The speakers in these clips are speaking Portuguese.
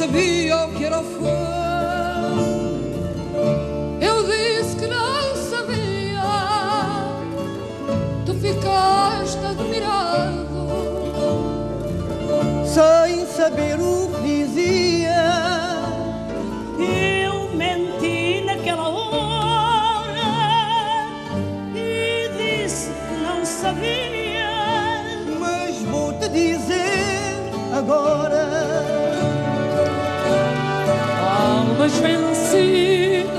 sabia o que era o fado. Eu disse que não sabia. Tu ficaste admirado, sem saber o que dizia. Eu menti naquela hora e disse que não sabia. Mas vou te dizer agora, almas vencidas,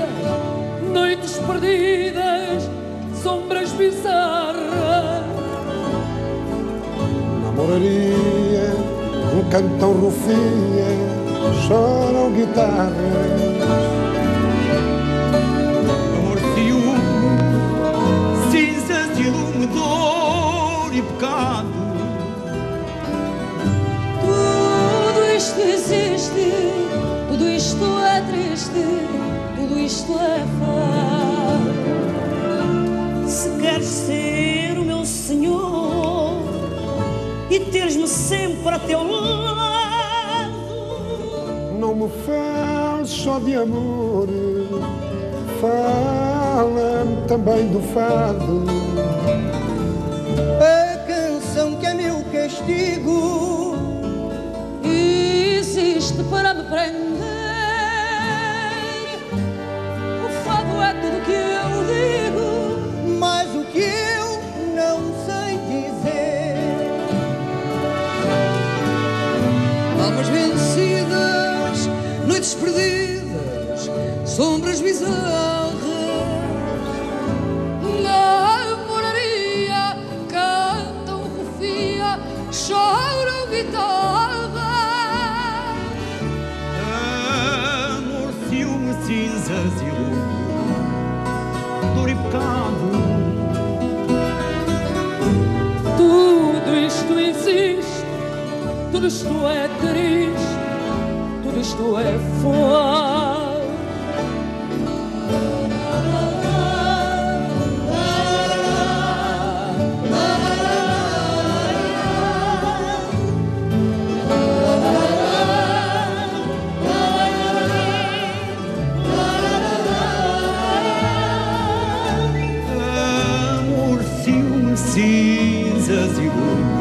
noites perdidas, sombras bizarras. Namoraria um cantão rufia, choram guitarras. Amor de ciúme, cinzas de lume, dor e pecado. Tudo isto existe, tudo isto é triste, tudo isto é fado. Se queres ser o meu senhor e teres-me sempre a teu lado, não me fales só de amor, fala-me também do fado. A canção que é meu castigo existe para me prender. Tudo que eu digo, mas o que eu não sei dizer. Almas vencidas, noites perdidas, sombras bizarras. Namoraria, cantam, confia, choram guitarra. Amor, ciúme, cinzas e luz, dor e pecado. Tudo isto existe, tudo isto é triste, tudo isto é fado. Cinzas e luz.